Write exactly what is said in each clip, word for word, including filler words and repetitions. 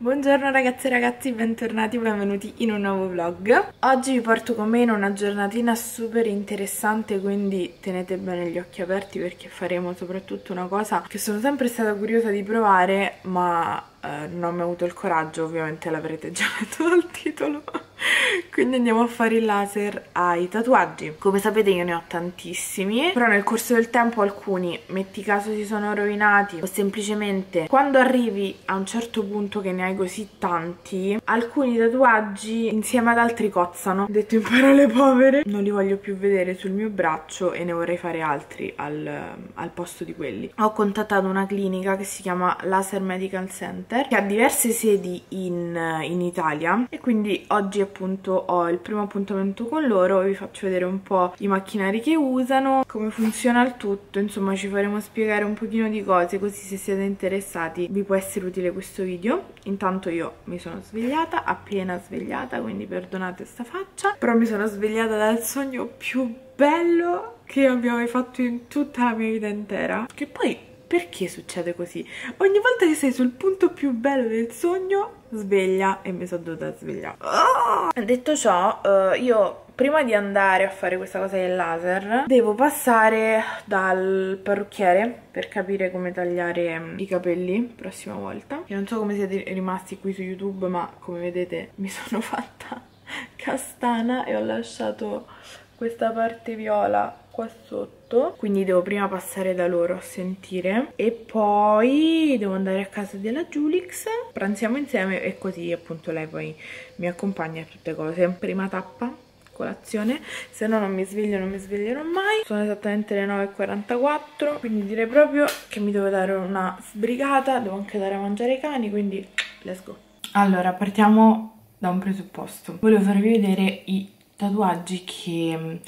Buongiorno ragazzi e ragazzi, bentornati e benvenuti in un nuovo vlog. Oggi vi porto con me in una giornatina super interessante, quindi tenete bene gli occhi aperti perché faremo soprattutto una cosa che sono sempre stata curiosa di provare, ma eh, non ho mai avuto il coraggio. Ovviamente l'avrete già letto dal titolo. Quindi andiamo a fare il laser ai tatuaggi. Come sapete io ne ho tantissimi, però nel corso del tempo alcuni, metti caso, si sono rovinati, o semplicemente quando arrivi a un certo punto che ne hai così tanti, alcuni tatuaggi insieme ad altri cozzano. Detto in parole povere, non li voglio più vedere sul mio braccio e ne vorrei fare altri al, al posto di quelli. Ho contattato una clinica che si chiama Laser Medical Center, che ha diverse sedi in, in Italia, e quindi oggi appunto ho il primo appuntamento con loro. Vi faccio vedere un po' i macchinari che usano, come funziona il tutto, insomma ci faremo spiegare un pochino di cose, così se siete interessati vi può essere utile questo video. Intanto io mi sono svegliata, appena svegliata, quindi perdonate sta faccia, però mi sono svegliata dal sogno più bello che abbia mai fatto in tutta la mia vita intera. Che poi, perché succede così? Ogni volta che sei sul punto più bello del sogno, sveglia, e mi sono dovuta svegliare. Oh! Detto ciò, uh, io prima di andare a fare questa cosa del laser devo passare dal parrucchiere per capire come tagliare i capelli prossima volta. Io non so come siete rimasti qui su YouTube, ma come vedete mi sono fatta castana e ho lasciato questa parte viola qua sotto, quindi devo prima passare da loro a sentire e poi devo andare a casa della Julix, pranziamo insieme e così appunto lei poi mi accompagna a tutte cose. Prima tappa, colazione, se no non mi sveglio, non mi sveglierò mai. Sono esattamente le nove e quarantaquattro, quindi direi proprio che mi devo dare una sbrigata, devo anche dare a mangiare i cani, quindi let's go. Allora, partiamo da un presupposto. Volevo farvi vedere i tatuaggi che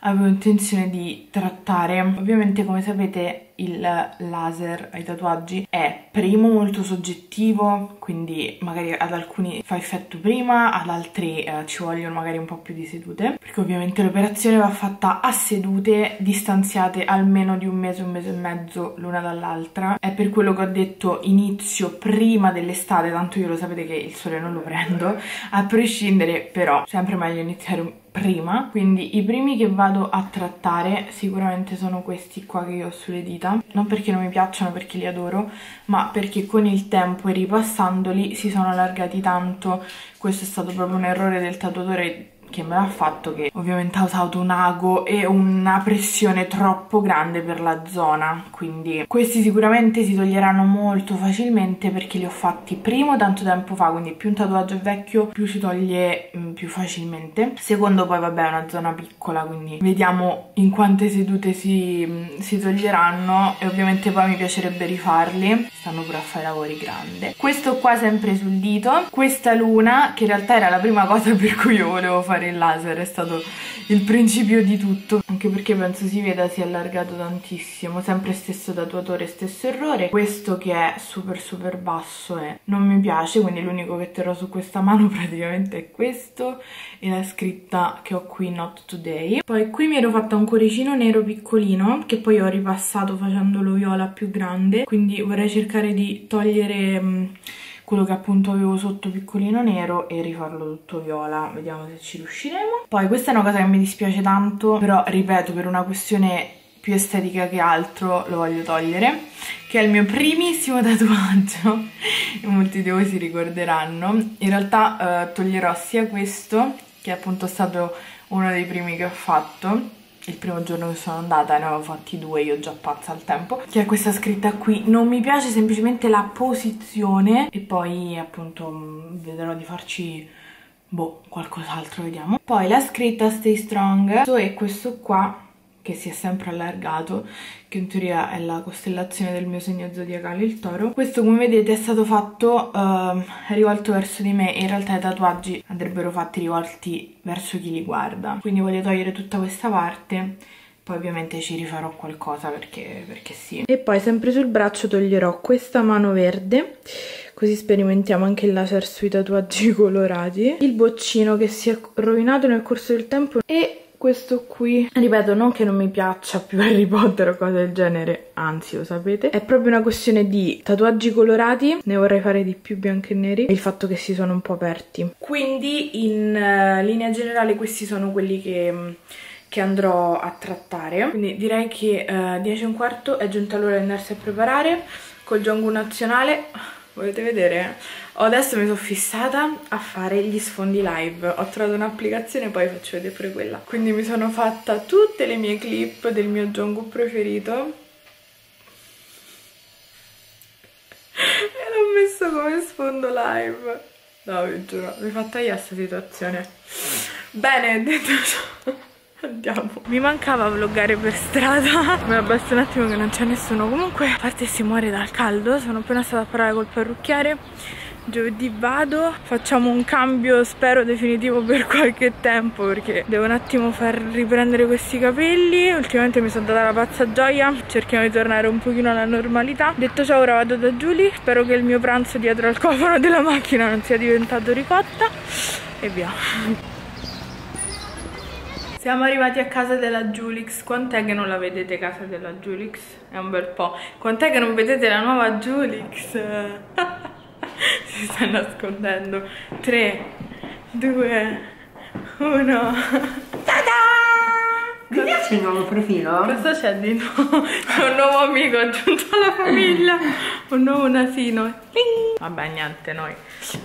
avevo intenzione di trattare. Ovviamente, come sapete, il laser ai tatuaggi è primo molto soggettivo, quindi magari ad alcuni fa effetto prima, ad altri eh, ci vogliono magari un po' più di sedute, perché ovviamente l'operazione va fatta a sedute distanziate almeno di un mese, un mese e mezzo l'una dall'altra. È per quello che ho detto inizio prima dell'estate, tanto io lo sapete che il sole non lo prendo, a prescindere, però sempre meglio iniziare prima. Quindi i primi che vado a trattare sicuramente sono questi qua che io ho sulle dita, non perché non mi piacciono, perché li adoro, ma perché con il tempo e ripassandoli si sono allargati tanto. Questo è stato proprio un errore del tatuatore che me l'ha fatto, che ovviamente ha usato un ago e una pressione troppo grande per la zona, quindi questi sicuramente si toglieranno molto facilmente, perché li ho fatti primo tanto tempo fa, quindi più un tatuaggio è vecchio più si toglie mh, più facilmente. Secondo, poi vabbè è una zona piccola, quindi vediamo in quante sedute si, mh, si toglieranno, e ovviamente poi mi piacerebbe rifarli, stanno pure a fare lavori grande. Questo qua sempre sul dito, questa luna che in realtà era la prima cosa per cui io volevo fare il laser, è stato il principio di tutto, anche perché penso si veda, si è allargato tantissimo. Sempre stesso tatuatore, stesso errore. Questo che è super super basso e non mi piace, quindi l'unico che terrò su questa mano praticamente è questo e la scritta che ho qui, not today. Poi qui mi ero fatta un cuoricino nero piccolino, che poi ho ripassato facendolo viola più grande, quindi vorrei cercare di togliere mh, quello che appunto avevo sotto piccolino nero e rifarlo tutto viola, vediamo se ci riusciremo. Poi questa è una cosa che mi dispiace tanto, però ripeto, per una questione più estetica che altro lo voglio togliere, che è il mio primissimo tatuaggio e molti di voi si ricorderanno. In realtà eh, toglierò sia questo, che è appunto stato uno dei primi che ho fatto il primo giorno che sono andata, ne avevo fatti due io, già pazza al tempo, che è questa scritta qui. Non mi piace semplicemente la posizione, e poi appunto vedrò di farci boh, qualcos'altro, vediamo. Poi la scritta Stay Strong, questo è questo qua che si è sempre allargato, che in teoria è la costellazione del mio segno zodiacale, il toro. Questo, come vedete, è stato fatto uh, rivolto verso di me, in realtà i tatuaggi andrebbero fatti rivolti verso chi li guarda, quindi voglio togliere tutta questa parte, poi ovviamente ci rifarò qualcosa perché, perché sì. E poi sempre sul braccio toglierò questa mano verde, così sperimentiamo anche il laser sui tatuaggi colorati, il boccino che si è rovinato nel corso del tempo e questo qui, ripeto, non che non mi piaccia più Harry Potter o cose del genere, anzi lo sapete, è proprio una questione di tatuaggi colorati, ne vorrei fare di più bianchi e neri, e il fatto che si sono un po' aperti. Quindi in uh, linea generale questi sono quelli che... che andrò a trattare. Quindi direi che uh, dieci e un quarto è giunta l'ora di andarsi a preparare col Jongwoo nazionale. Volete vedere? Adesso mi sono fissata a fare gli sfondi live, ho trovato un'applicazione, poi faccio vedere pure quella. Quindi mi sono fatta tutte le mie clip del mio Jongwoo preferito e l'ho messo come sfondo live. No, vi giuro, mi fa tagliare questa situazione. Bene, detto ciò, andiamo. Mi mancava vloggare per strada. Ma basta un attimo che non c'è nessuno. Comunque, a parte si muore dal caldo. Sono appena stata a parlare col parrucchiere. Giovedì vado, facciamo un cambio, spero definitivo, per qualche tempo, perché devo un attimo far riprendere questi capelli. Ultimamente mi sono data la pazza gioia, cerchiamo di tornare un pochino alla normalità. Detto ciò, ora vado da Giulia. Spero che il mio pranzo dietro al cofano della macchina non sia diventato ricotta. E via. Siamo arrivati a casa della Julix. Quant'è che non la vedete casa della Julix? È un bel po'. Quant'è che non vedete la nuova Julix? Si sta nascondendo. tre, due, uno. Ta-da! Mi piace il nuovo profilo? Cosa c'è di nuovo? C'è un nuovo amico aggiunto alla famiglia. Un nuovo nasino. Vabbè, niente, noi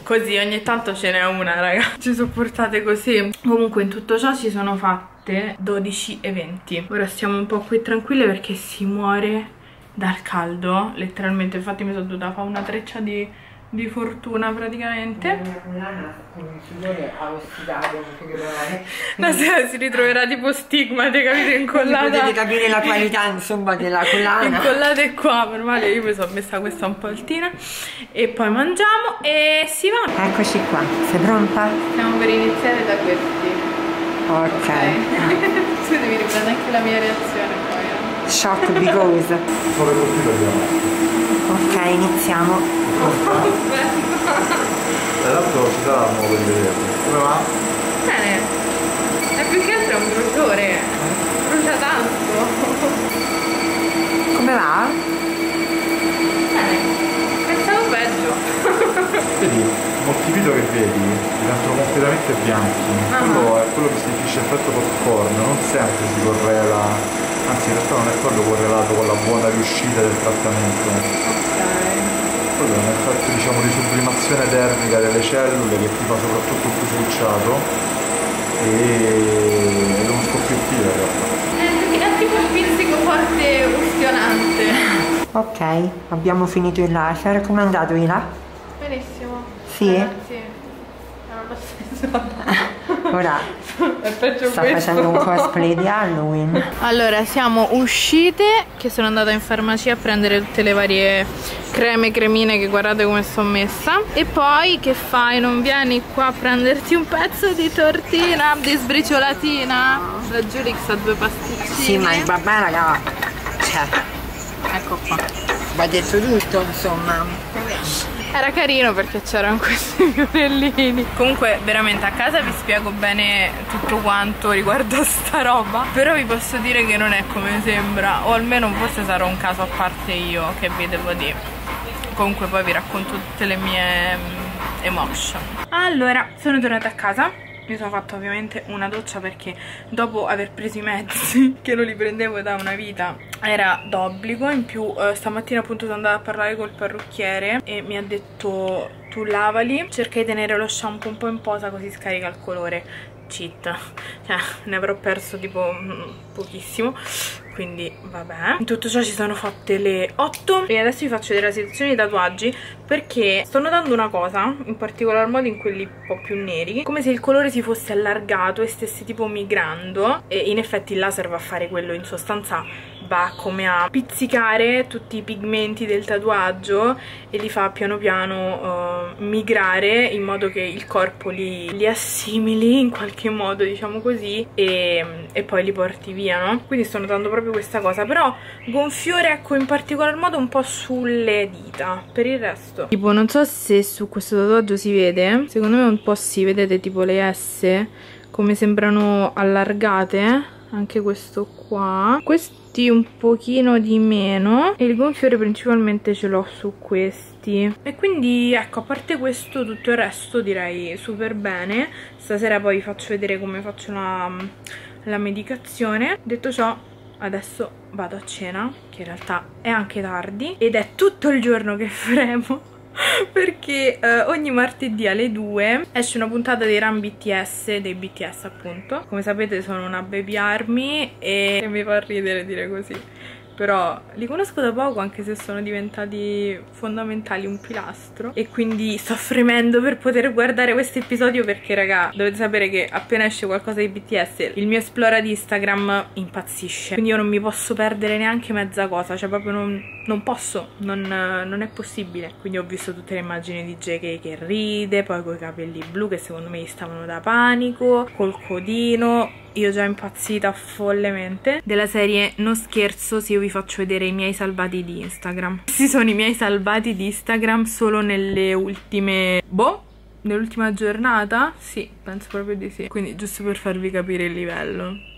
così ogni tanto ce n'è una, raga. Ci sopportate così. Comunque in tutto ciò si sono fatte dodici e venti. Ora stiamo un po' qui tranquille perché si muore dal caldo, letteralmente. Infatti mi sono dovuta fare una treccia di, di fortuna praticamente. La sera si ritroverà tipo stigmate, capite? Incollata. Potete capire la qualità, insomma, della collana. Incollate qua, per male io mi sono messa questa un po' altina. E poi mangiamo e si va. Eccoci qua, sei pronta? Stiamo per iniziare da questi. Ok. Okay. Se devi riprendere anche la mia reazione poi. Eh. Shock because. Ok, iniziamo. Aspetta. E l'altro ci dà un modo di vedere. Come va? Bene. È più che altro un bruciore. Brucia tanto. Come va? Bene. Pensavo peggio. Vedi, moltipito che vedi, diventano completamente bianchi. Ah. Quello è quello che si definisce effetto popcorn. Non sempre si correla. Anzi, in realtà non è quello correlato con la buona riuscita del trattamento. Ok. Quello è un effetto, diciamo, di sublimazione termica delle cellule che ti fa soprattutto più bruciato e non scoppiettino in realtà. È tipo un pizzico forte ustionante. Ok, abbiamo finito il laser. Come è andato Ila? Benissimo. Sì? Sì. Ora sta facendo un cosplay di Halloween. Allora siamo uscite, che sono andata in farmacia a prendere tutte le varie creme, cremine, che guardate come sono messa. E poi che fai? Non vieni qua a prenderti un pezzo di tortina, di sbriciolatina? La Julix ha due pasticcini. Sì, ma il babà, raga, cioè, ecco qua, va detto tutto, insomma. Era carino perché c'erano questi fiorellini. Comunque veramente a casa vi spiego bene tutto quanto riguardo a sta roba, però vi posso dire che non è come sembra, o almeno forse sarò un caso a parte io, che vi devo dire. Comunque poi vi racconto tutte le mie emotion. Allora, sono tornata a casa. Mi sono fatta ovviamente una doccia perché dopo aver preso i mezzi, che non li prendevo da una vita, era d'obbligo. In più eh, stamattina appunto sono andata a parlare col parrucchiere e mi ha detto: tu lavali, cerca di tenere lo shampoo un po' in posa così scarica il colore. Cheat, cioè ne avrò perso tipo pochissimo, quindi vabbè. In tutto ciò ci sono fatte le otto e adesso vi faccio vedere la situazione dei tatuaggi, perché sto notando una cosa, in particolar modo in quelli un po' più neri, come se il colore si fosse allargato e stesse tipo migrando. E in effetti il laser va a fare quello, in sostanza va come a pizzicare tutti i pigmenti del tatuaggio e li fa piano piano uh, migrare, in modo che il corpo li, li assimili in qualche modo, diciamo così, e, e poi li porti via, no? Quindi sto notando proprio questa cosa. Però gonfiore, ecco, in particolar modo un po' sulle dita. Per il resto, tipo, non so se su questo tatuaggio si vede, secondo me un po' si, vedete tipo le S come sembrano allargate, anche questo qua, questi un pochino di meno, e il gonfiore principalmente ce l'ho su questi. E quindi ecco, a parte questo, tutto il resto direi super bene. Stasera poi vi faccio vedere come faccio la, la medicazione. Detto ciò, adesso vado a cena, che in realtà è anche tardi ed è tutto il giorno che faremo perché eh, ogni martedì alle due esce una puntata dei Run B T S, dei B T S appunto. Come sapete sono una baby army e mi fa ridere dire così, però li conosco da poco, anche se sono diventati fondamentali, un pilastro, e quindi sto fremendo per poter guardare questo episodio, perché raga, dovete sapere che appena esce qualcosa di B T S il mio esplora di Instagram impazzisce, quindi io non mi posso perdere neanche mezza cosa, cioè proprio non... Non posso, non, non è possibile. Quindi ho visto tutte le immagini di J K che ride, poi coi capelli blu che secondo me gli stavano da panico, col codino, io già impazzita follemente. Della serie, non scherzo se io vi faccio vedere i miei salvati di Instagram. Questi sono i miei salvati di Instagram solo nelle ultime... boh, nell'ultima giornata? Sì, penso proprio di sì. Quindi giusto per farvi capire il livello.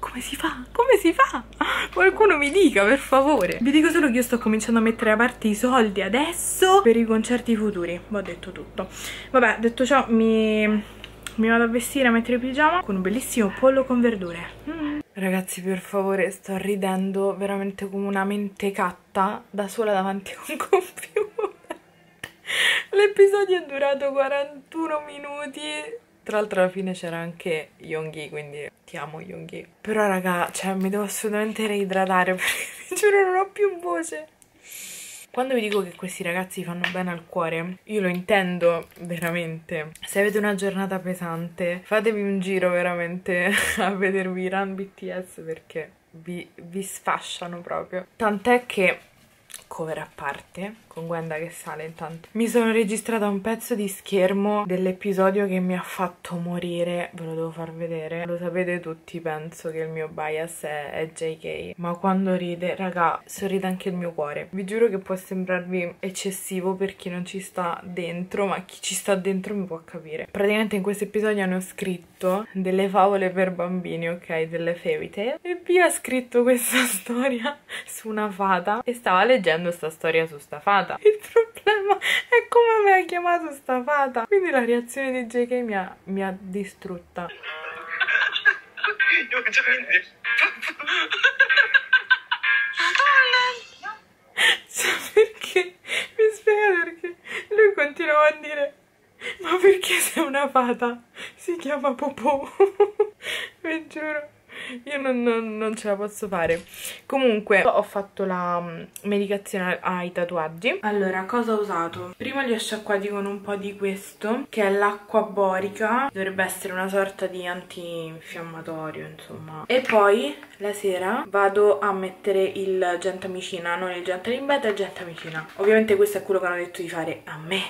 Come si fa? Come si fa? Qualcuno mi dica, per favore. Vi dico solo che io sto cominciando a mettere da parte i soldi adesso per i concerti futuri. Ho detto tutto. Vabbè, detto ciò, mi, mi vado a vestire, a mettere il pigiama con un bellissimo pollo con verdure. Mm. Ragazzi, per favore, sto ridendo veramente come una mentecatta da sola davanti a un computer. L'episodio è durato quarantuno minuti. Tra l'altro alla fine c'era anche Yoongi, quindi ti amo Yoongi. Però raga, cioè mi devo assolutamente reidratare perché vi giuro non ho più voce. Quando vi dico che questi ragazzi fanno bene al cuore, io lo intendo veramente. Se avete una giornata pesante, fatevi un giro veramente a vedervi Run B T S, perché vi, vi sfasciano proprio. Tant'è che, cover a parte, con Gwenda che sale intanto, mi sono registrata un pezzo di schermo dell'episodio che mi ha fatto morire, ve lo devo far vedere. Lo sapete tutti, penso che il mio bias è, è J K, ma quando ride, raga, sorride anche il mio cuore. Vi giuro che può sembrarvi eccessivo per chi non ci sta dentro, ma chi ci sta dentro mi può capire. Praticamente in questo episodio hanno scritto delle favole per bambini, ok, delle fairy tale, e Pia ha scritto questa storia su una fata e stava leggendo sta storia su sta fata. Il problema è come mi ha chiamato sta fata, quindi la reazione di J K mi ha, mi ha distrutta. Cioè, perché mi spiega perché lui continuava a dire ma perché sei una fata, si chiama Popò. Vi giuro, io non, non, non ce la posso fare. Comunque ho fatto la medicazione ai tatuaggi. Allora, cosa ho usato? Prima li ho sciacquati con un po' di questo, che è l'acqua borica, dovrebbe essere una sorta di antinfiammatorio, insomma. E poi la sera vado a mettere il gentamicina, non il gentalimbeta, il gentamicina. Ovviamente questo è quello che hanno detto di fare a me.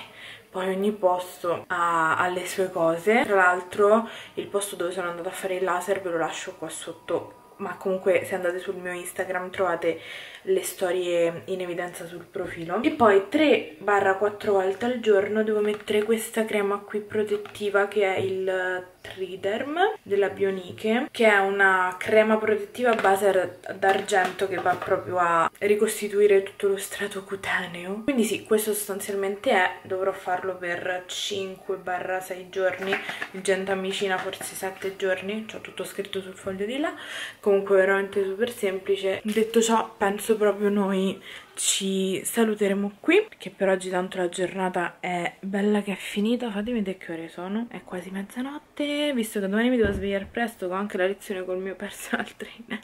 Poi ogni posto ha, ha le sue cose. Tra l'altro il posto dove sono andata a fare il laser ve lo lascio qua sotto, ma comunque se andate sul mio Instagram trovate le storie in evidenza sul profilo. E poi tre quattro volte al giorno devo mettere questa crema qui protettiva, che è il Triderm della Bionike, che è una crema protettiva a base d'argento che va proprio a ricostituire tutto lo strato cutaneo. Quindi sì, questo sostanzialmente è, dovrò farlo per cinque sei giorni, il gentamicina forse sette giorni, c'ho tutto scritto sul foglio di là. Comunque veramente super semplice. Detto ciò, penso proprio noi ci saluteremo qui, perché per oggi tanto la giornata è bella che è finita. Fatemi vedere che ore sono, è quasi mezzanotte, visto che domani mi devo svegliare presto, ho anche la lezione col mio personal trainer.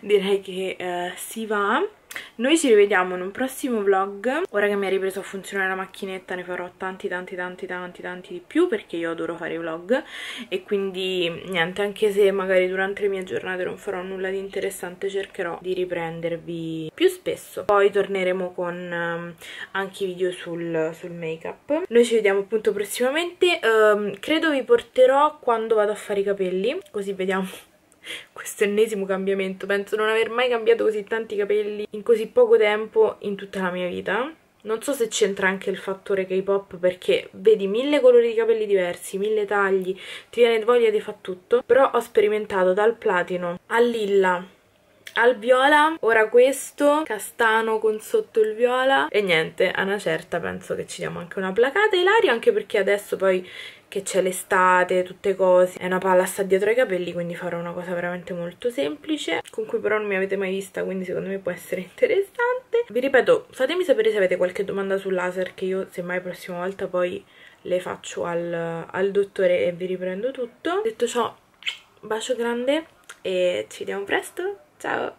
Direi che eh, si va. Noi ci rivediamo in un prossimo vlog. Ora che mi ha ripreso a funzionare la macchinetta ne farò tanti tanti tanti tanti tanti di più, perché io adoro fare i vlog. E quindi niente, anche se magari durante le mie giornate non farò nulla di interessante, cercherò di riprendervi più spesso. Poi torneremo con um, anche i video sul, sul make up. Noi ci vediamo appunto prossimamente. um, Credo vi porterò quando vado a fare i capelli, così vediamo questo ennesimo cambiamento. Penso non aver mai cambiato così tanti capelli in così poco tempo in tutta la mia vita. Non so se c'entra anche il fattore K-pop, perché vedi mille colori di capelli diversi, mille tagli, ti viene voglia di fare tutto. Però ho sperimentato dal platino al lilla, al viola, ora questo, castano con sotto il viola, e niente, a una certa penso che ci diamo anche una placata, Ilario, anche perché adesso poi che c'è l'estate, tutte cose, è una palla sta dietro ai capelli, quindi farò una cosa veramente molto semplice, con cui però non mi avete mai vista, quindi secondo me può essere interessante. Vi ripeto, fatemi sapere se avete qualche domanda sul laser, che io semmai prossima volta poi le faccio al, al dottore e vi riprendo tutto. Detto ciò, bacio grande e ci vediamo presto, ciao!